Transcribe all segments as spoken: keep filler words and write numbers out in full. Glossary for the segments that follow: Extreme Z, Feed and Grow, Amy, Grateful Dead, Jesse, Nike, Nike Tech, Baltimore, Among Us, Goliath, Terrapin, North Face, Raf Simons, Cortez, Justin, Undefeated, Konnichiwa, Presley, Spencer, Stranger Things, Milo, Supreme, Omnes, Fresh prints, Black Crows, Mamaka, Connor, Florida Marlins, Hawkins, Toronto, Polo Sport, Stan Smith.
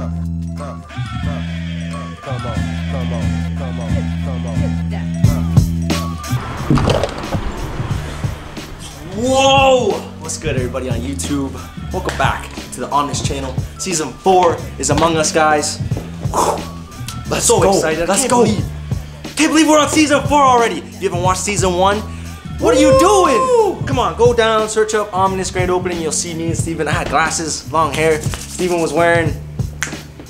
come on, come on, come on, come on, come on. Whoa! What's good, everybody on YouTube? Welcome back to the Omnes channel. Season four is Among Us, guys. Whew. Let's so go. Excited. Let's go. Believe, can't believe we're on season four already. If you haven't watched season one, what are you doing? Come on, go down, search up Omnes grand opening. You'll see me and Steven. I had glasses, long hair. Steven was wearing,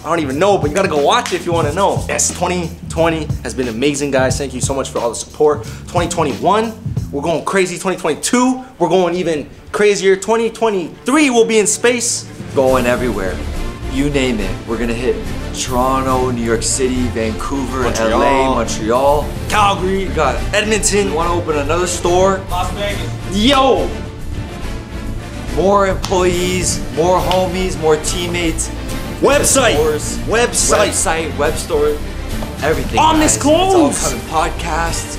I don't even know, but you gotta go watch it if you wanna know. Yes, twenty twenty has been amazing, guys. Thank you so much for all the support. twenty twenty-one, we're going crazy. twenty twenty-two, we're going even crazier. twenty twenty-three, we'll be in space. Going everywhere. You name it, we're gonna hit Toronto, New York City, Vancouver, Montreal. L A, Montreal, Calgary, we got Edmonton. We wanna open another store. Las Vegas. Yo! More employees, more homies, more teammates. Website! Stores, website! Website, web store, everything. Omnes clothes! It's all coming. Podcasts,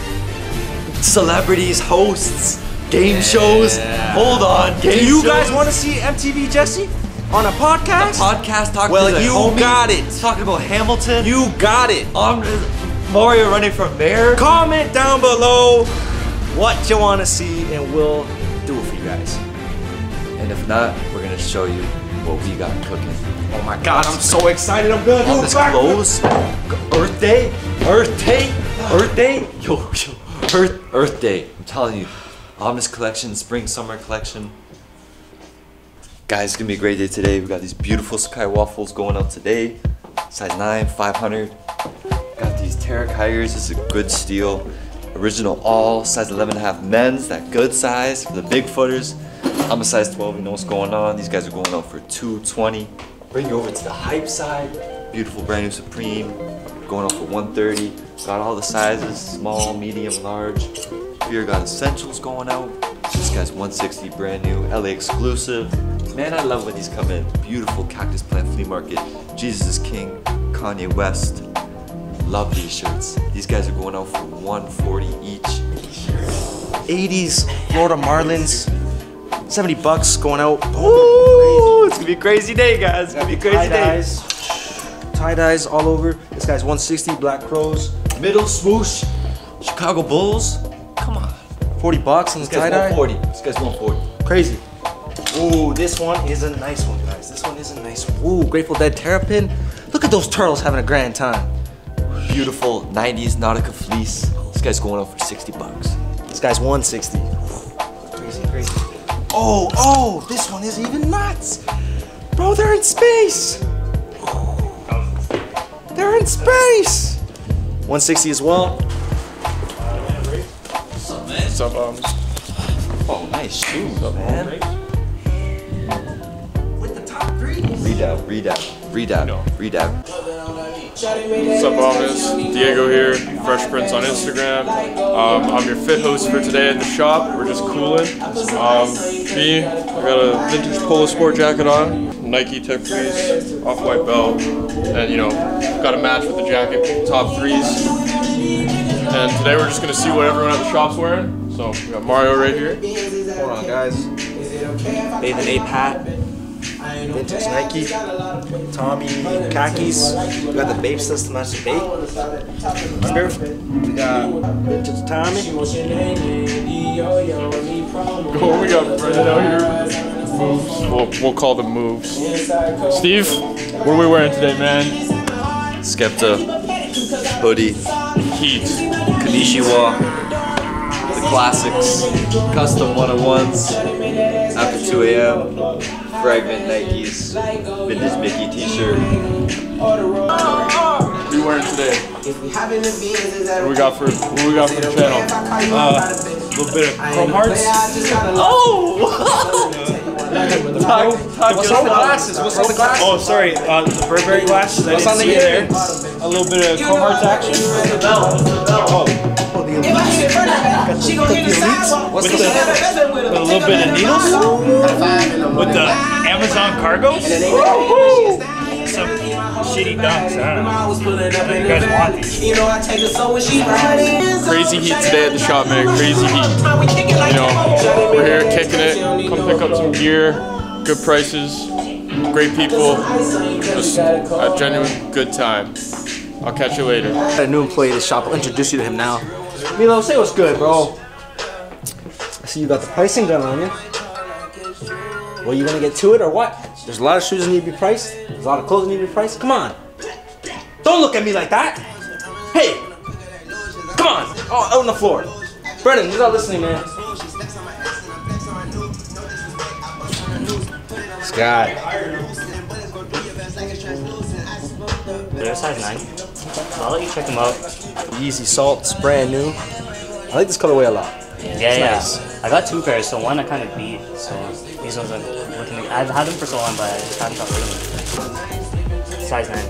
celebrities, hosts, game yeah. shows. Hold on, game Do you shows. guys wanna see M T V Jesse? On a podcast? A podcast talking well, to the Well, you homies, got it. Talking about Hamilton. You got it. Um, Mario running for mayor. Comment down below what you want to see, and we'll do it for you guys. And if not, we're going to show you what we got cooking. Oh my God, I'm so excited. I'm good. All this clothes. Earth Day. Earth Day. Earth Day. Yo, yo. Earth, Earth Day. I'm telling you. Omnes collection, spring, summer collection. Guys, it's gonna be a great day today. We got these beautiful Sakai waffles going out today. Size nine, five hundred. Got these Terra Kigers. This is a good steal. Original all, size eleven and a half men's, that good size for the big footers. I'm a size twelve, you know what's going on. These guys are going out for two twenty. Bring you over to the hype side. Beautiful brand new Supreme. Going out for one thirty. Got all the sizes, small, medium, large. Here got essentials going out. This guy's one sixty, brand new, L A exclusive. Man, I love when these come in. Beautiful cactus plant flea market. Jesus is King, Kanye West. Love these shirts. These guys are going out for one forty each. eighties Florida Marlins. seventy bucks going out. Ooh, it's gonna be a crazy day, guys. It's gonna be a crazy day. Tie dyes all over. This guy's one sixty, Black Crows. Middle swoosh, Chicago Bulls. Come on. forty bucks on the tie dye. This guy's one forty. Crazy. Ooh, this one is a nice one, guys. This one is a nice one. Ooh, Grateful Dead Terrapin. Look at those turtles having a grand time. Beautiful nineties Nautica fleece. This guy's going up for sixty bucks. This guy's one sixty. Crazy, crazy. Oh, oh, this one is even nuts. Bro, they're in space. They're in space. one sixty as well. What's up, man? What's up, um, oh, nice shoes, man. Redab, redab, redab, no. redab. What's up, Omnes? Diego here, Fresh Prints on Instagram. Um, I'm your fit host for today at the shop. We're just cooling. Um, me, I got a vintage Polo Sport jacket on, Nike Tech fleece, off-white belt, and you know, got a match with the jacket, top threes. And today we're just gonna see what everyone at the shop's wearing. So we got Mario right here. Hold on, guys. Nathan A. Pat. Vintage Nike, Tommy, khakis. We got the babe system that's the babe. Here we got vintage Tommy. Cool, we got Brendan out here. Moves. We'll, we'll call them moves. Steve, what are we wearing today, man? Skepta, hoodie, Heat, Konnichiwa, the classics, custom one oh ones, after two A M. Fragment Nikes, vintage Mickey t-shirt. What are you wearing today? What we got for, what we got for the channel? A uh, little bit of Chrome Hearts. Oh! What's on the glasses? What's on the glasses? Oh, sorry, uh, the Burberry glasses. What's on the ear? A little bit of Chrome Hearts action. Oh. She gonna hit the sidewalk with a little bit of needles, with the Amazon cargoes, some shitty dunks. I don't know. I don't you guys want these. Crazy heat today at the shop, man. Crazy heat. You know, we're here kicking it. Come pick up some gear, good prices. great people, just a genuine good time. I'll catch you later. I got a new employee at the shop. I'll introduce you to him now. Milo, say what's good, bro. I see you got the pricing gun on you. Well, you want to get to it or what? There's a lot of shoes that need to be priced. There's a lot of clothes that need to be priced. Come on. Don't look at me like that. Hey. Come on. Oh, out on the floor. Brennan, you're not listening, man. This guy. They're size nine. So I'll let you check them out. Yeezy Salt's brand new. I like this colorway a lot. Yeah, yeah. Nice. I got two pairs, so one I kind of beat. So these ones I'm looking at. I've had them for so long, but I just haven't got rid of them. Size nine.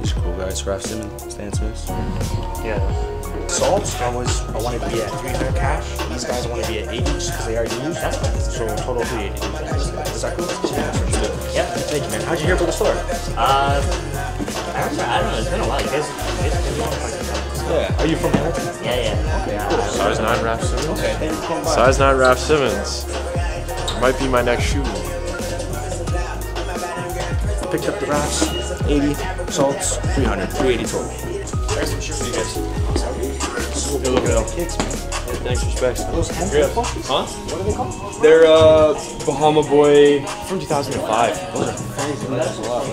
These are cool guys. Raf Simons, Stan Smith. Yeah. Salts, I was I want to be at three hundred cash. These guys want to be at eighty because they already used. So total three eighty. Is that cool? Yeah. Yep. Thank you, man. How'd you hear about the store? Uh, I remember. I don't know. It's been a while. You guys, you guys been long. Yeah. Are you from Hamilton? Yeah, yeah. Okay. Cool. Size nine, Raf Simons. Okay. Size nine, Raf Simons. Might be my next shoe. Picked up the Rafs. eighty. Salts. three hundred. three eighty total. There's some shoes for you guys. Good looking out. Thanks for specs. Those yeah. Huh? What are they called? They're uh, Bahama Boy from two thousand five. Those are crazy. That's a lot.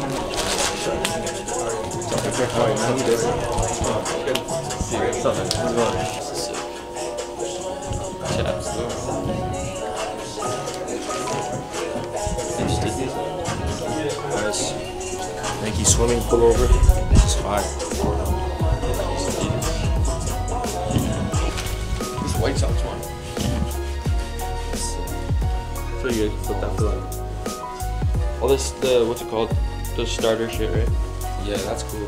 Nice. Nike swimming pullover. This is fire. White Sox one. So you guys put that for them. All this, the, what's it called? The starter shit, right? Yeah, that's cool.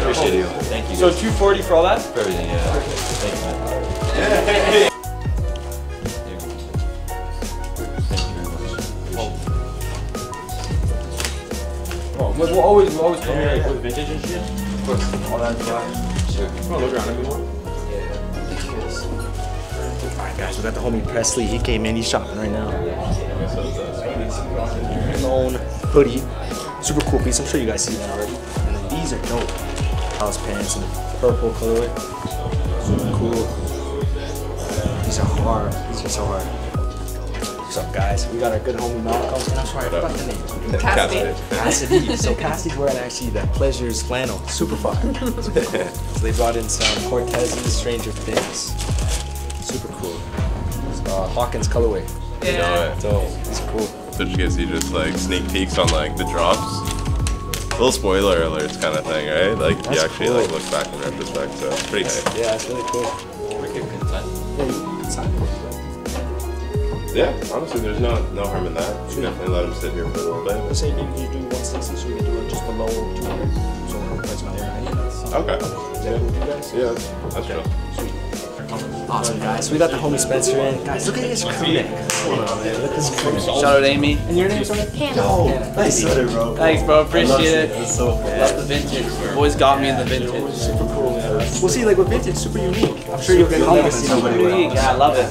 Appreciate you. Thank you. So two forty for all that? For everything, yeah. Thank you, man. Like we'll always, we'll always come yeah, here like, yeah. with vintage and shit. Of course, all that stuff. Sure. You wanna look around everyone? Yeah. Alright guys, we got the homie Presley. He came in, he's shopping right now. Known hoodie. Super cool piece. I'm sure you guys see that already. And then these are dope. House pants in the purple colorway. Super cool. These are hard. These are so hard. What's up, guys? We got our good homie Malcolm. That's right. What's the name? Cassidy. Cassidy. So Cassidy's wearing actually the Pleasure's flannel. Super fire. Super cool. So they brought in some Cortez's Stranger Things. Super cool. It's, uh, Hawkins colorway. Yeah. So it's cool. So did you guys see just like sneak peeks on like the drops? Little spoiler alerts kind of thing, right? Like that's you actually cool. like look back in retrospect. So it's pretty nice. Yeah, it's really cool. Make it content. Yeah, honestly, there's no no harm in that. You should definitely let them sit here for a little bit. Let's say you do one sixty, so we can do it just below two hundred. So that's my idea. Okay. Is that what you guys? Yeah, that's true. Sweet. Awesome, guys. So we got the homie Spencer in. Guys, look at his crew neck. Hold on, man. Look at his crew neck. Shout out Amy. And your name's on it? Yo, nice to meet you. Thanks, bro. Appreciate it. It's so cool. Love the vintage. Boys got me in the vintage. Super cool. We'll see, like with vintage, super unique. I'm sure you'll get compliments. Super unique. Yeah, I love it.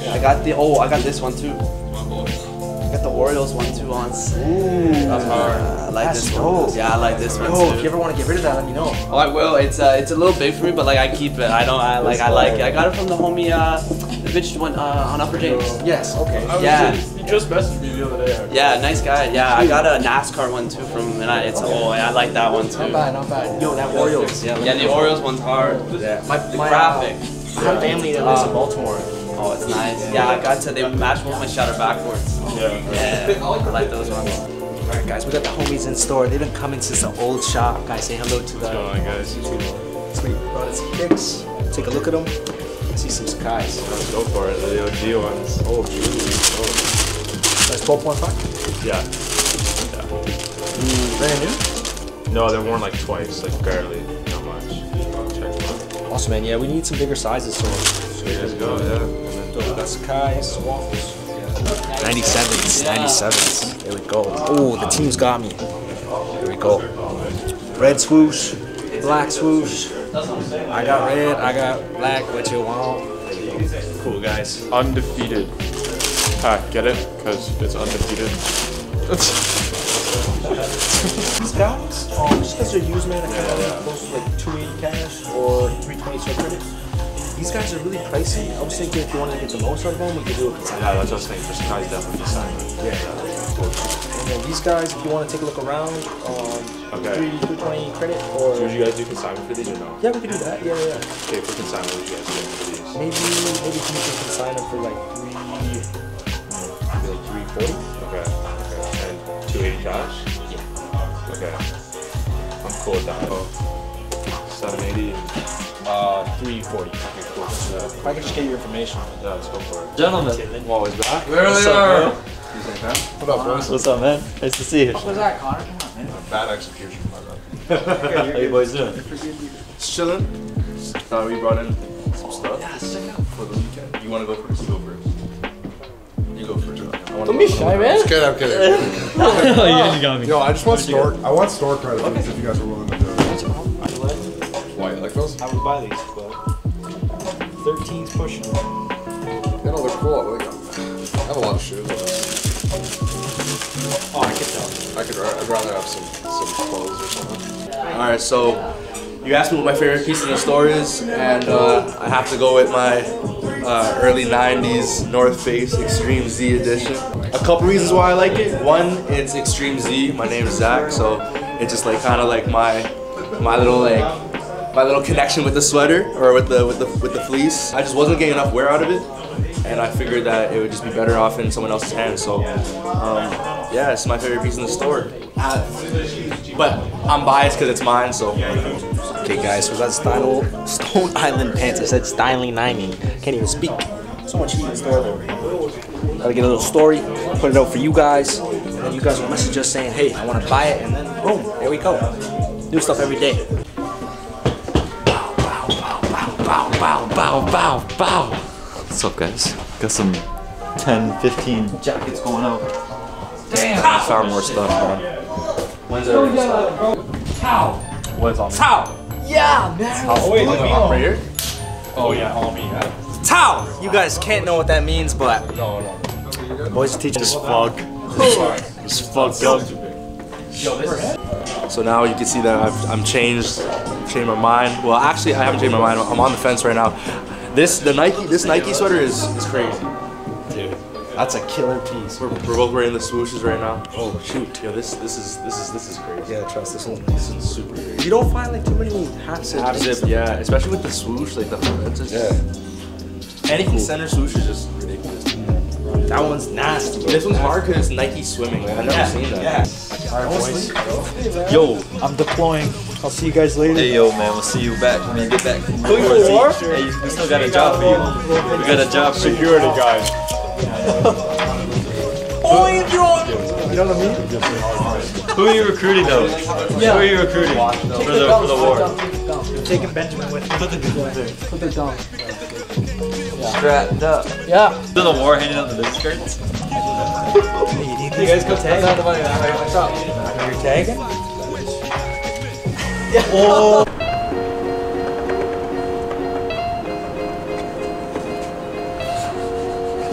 I got the, oh, I got this one too. I got the Orioles one too on. Ooh, that's hard. I like that's this dope. one. Yeah, I like this one oh, too. If you ever want to get rid of that, let me know. Oh, I will. It's uh, it's a little big for me, but like I keep it. I don't, I like, I like it. I got it from the homie, uh, the bitch one uh, on Upper James. Yes, okay. Yeah. You just messaged me the other day. Actually. Yeah, nice guy. Yeah, I got a NASCAR one too from, and I, it's, okay. oh, I like that one too. Not bad, not bad. Yo, that Orioles. Yeah, yeah the know. Orioles one's hard. Yeah. My, the my, graphic. Uh, I have family that lives in Baltimore. Oh, it's nice. Yeah, I got to, they matched with my shutter backwards. Yeah. Yeah, I like those ones. Alright guys, we got the homies in store. They've been coming since the old shop. Guys, say hello to the YouTube. So we brought us kicks. Take a look at them. I see some Sakai's. Let's go for it. The O G ones. Oh, that's twelve point five? Yeah. Yeah. Brand new? No, they're worn like twice, like barely. Not much. Awesome, man. Yeah, we need some bigger sizes. So let's go, yeah. That's Kai's waffles. ninety-sevens, ninety-sevens. There we go. Oh, the team's got me. Here we go. Red swoosh, black swoosh, I got red, I got black, what you want. Cool, guys. Undefeated. Ah, get it? Because it's undefeated. These guys, um, just because they're used, man, I kind of like close to like two eighty cash or three twenty check credits. These guys are really pricey. I was thinking if you wanted to get the most out of them, we could do a consignment. Yeah, that's what I was thinking. For Sakai's definitely consignment. Yeah, yeah. And then these guys, if you want to take a look around, um, okay. three twenty credit or. So would you guys do consignment for these or no? Yeah, we could do that. Yeah, yeah. Okay, for consignment, would you guys do for these? Maybe, maybe you can consign them for like three, maybe like three forty. Okay. Okay. And two eighty cash. Okay, I'm cool with that. Oh. seven eighty, uh, three forty. Okay, cool. Yeah. If I can just get your information. Yeah, let's go for it. Gentlemen. What was that? Where What's they up, are? Like, what up, bro? What's up, man? Nice to see you. What was that, Connor? Come on, man. Bad execution, my brother. How you boys doing? Just chilling. Thought we brought in some stuff. Yeah, check out. For the weekend. You want to go first? Go first. You go first. Don't be shy, man. Just kidding, I'm kidding. No, you got me. No, I just want store. I want store credit okay. If you guys are willing to do it. Why, you like those? I would buy these, but thirteen's pushing. Yeah, no, they're cool. I, like I have a lot of shoes. Oh, I could tell. I could. I'd rather have some some clothes or something. All right, so you asked me what my favorite piece of the store is, and uh, I have to go with my uh, early nineties North Face Extreme Z edition. A couple reasons why I like it. One, it's Extreme Z. My name is Zach, so it's just like kind of like my my little like my little connection with the sweater or with the with the with the fleece. I just wasn't getting enough wear out of it, and I figured that it would just be better off in someone else's hands. So um, yeah, it's my favorite piece in the store. But I'm biased because it's mine. So okay, guys, so that's Stone Stone Island pants. I said styling ninety. Can't even speak. So much heat in the store. Gotta get a little story, put it out for you guys, and then you guys will message us saying, hey, I want to buy it, and then boom, there we go. New stuff every day. Bow, bow, bow, bow, bow, bow, bow, bow, bow. What's up, guys? Got some ten, fifteen jackets going out. Damn! I found more stuff, man. When's it already stopped? Ow! What's on me? Ow! Yeah, man! Oh, wait, look at me. Oh, yeah, on me, yeah. Tau! You guys can't know what that means, but no, no, no. The boys are teaching us fuck. Just fucked up. So now you can see that I've I'm changed, changed my mind. Well, actually, I haven't changed my mind. I'm on the fence right now. This the Nike this Nike sweater is, is crazy, dude. That's a killer piece. We're, we're both wearing the swooshes right now. Oh shoot! Yo, this this is this is this is crazy. Yeah, trust this one. This one's super crazy. You don't find like too many half zip. Half zip, yeah. Especially with the swoosh, like the fences. Yeah. Anything cool. Center swoosh is just ridiculous. That one's nasty. This one's hard because it's Nike swimming. I've never yeah. seen that. Yeah. All right, boys. Hey, yo, I'm deploying. I'll see you guys later. Hey, yo, man. We'll see you back when you get back. From Going for war? Hey, we still got a job for you. We got a job for you. Security guys. Oi, John! You know what I mean? Who are you recruiting, though? Yeah. Who are you recruiting for the, for the war? I'm taking Benjamin with me. Put the gun there. Put the gun there. Strapped up. Yeah. To the war, handing out the business cards. You guys go tag. That's not the money. What's up? You're tagging? Yeah. Oh.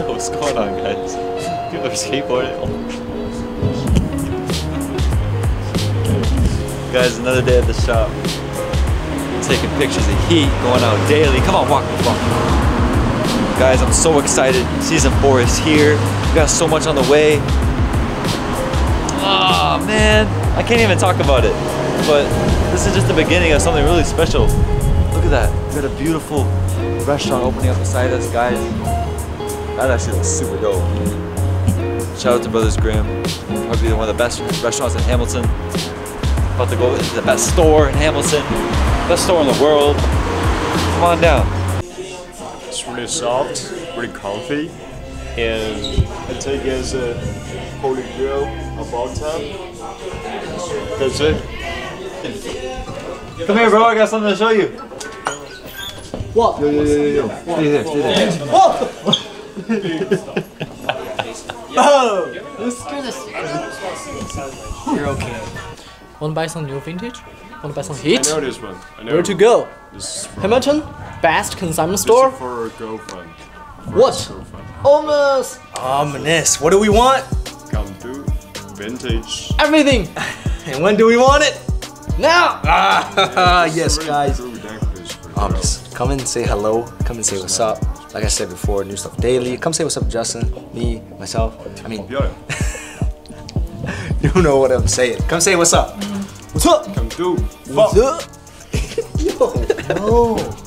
What's going on, guys? People are skateboarding. Guys, another day at the shop. Taking pictures of heat, going out daily. Come on, walk the fuck. Guys, I'm so excited. Season four is here. We got so much on the way. Ah, oh, man, I can't even talk about it. But this is just the beginning of something really special. Look at that. We got a beautiful restaurant opening up beside us, guys. That actually looks super dope. Shout out to Brothers Grimm. Probably one of the best restaurants in Hamilton. About to go into the best store in Hamilton. Best store in the world. Come on down. It's really soft, really comfy, and I take it as a holy grail about time. That's it. Come here, bro, I got something to show you. What? Yo, yo, yo, yo, yo. Stay there, stay there. Whoa! Oh! Let's do this. You're okay. Want to buy some new vintage? Want to buy some hit? I know this one. I know. Where to go? This is Hamilton, best consignment store. This is for a girlfriend. For what? Omnes. Omnes. What do we want? Come to vintage. Everything. And when do we want it? Now. Ah, yeah, yes, guys. Omnes, come and say hello. Come and say what's up. Like I said before, new stuff daily. Come say what's up, Justin, me, myself. I mean, you know what I'm saying. Come say what's up. What's up? Come do. What's up? Yo, no.